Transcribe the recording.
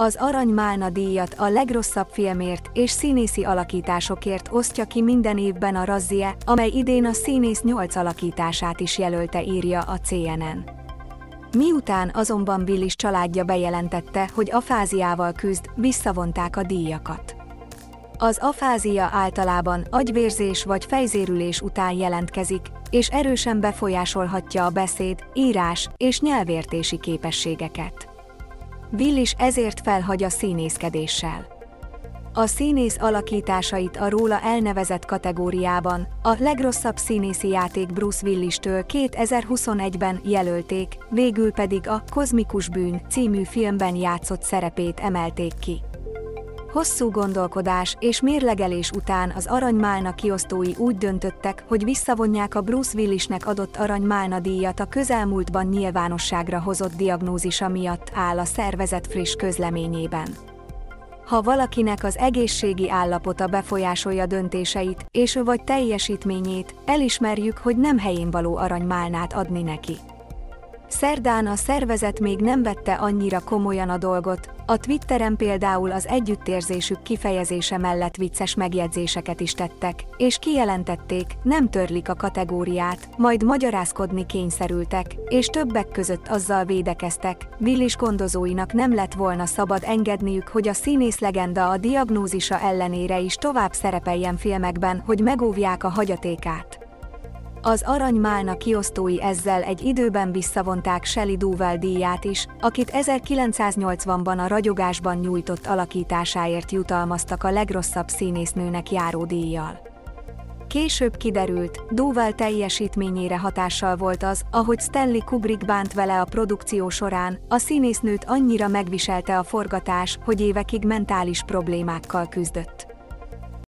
Az Arany Málna díjat a legrosszabb filmért és színészi alakításokért osztja ki minden évben a Razzie, amely idén a színész 8 alakítását is jelölte, írja a CNN. Miután azonban Willis családja bejelentette, hogy afáziával küzd, visszavonták a díjakat. Az afázia általában agyvérzés vagy fejzérülés után jelentkezik, és erősen befolyásolhatja a beszéd, írás és nyelvértési képességeket. Willis ezért felhagy a színészkedéssel. A színész alakításait a róla elnevezett kategóriában, a legrosszabb színészi játék Bruce Willistől 2021-ben jelölték, végül pedig a Kozmikus bűn című filmben játszott szerepét emelték ki. Hosszú gondolkodás és mérlegelés után az Arany Málna kiosztói úgy döntöttek, hogy visszavonják a Bruce Willisnek adott Arany Málna díjat a közelmúltban nyilvánosságra hozott diagnózisa miatt, áll a szervezet friss közleményében. Ha valakinek az egészségi állapota befolyásolja döntéseit, és vagy teljesítményét, elismerjük, hogy nem helyén való Arany Málnát adni neki. Szerdán a szervezet még nem vette annyira komolyan a dolgot, a Twitteren például az együttérzésük kifejezése mellett vicces megjegyzéseket is tettek, és kijelentették, nem törlik a kategóriát, majd magyarázkodni kényszerültek, és többek között azzal védekeztek, Willis gondozóinak nem lett volna szabad engedniük, hogy a színész legenda a diagnózisa ellenére is tovább szerepeljen filmekben, hogy megóvják a hagyatékát. Az Arany Málna kiosztói ezzel egy időben visszavonták Shelley Duvall díját is, akit 1980-ban a Ragyogásban nyújtott alakításáért jutalmaztak a legrosszabb színésznőnek járó díjjal. Később kiderült, Duvall teljesítményére hatással volt az, ahogy Stanley Kubrick bánt vele a produkció során, a színésznőt annyira megviselte a forgatás, hogy évekig mentális problémákkal küzdött.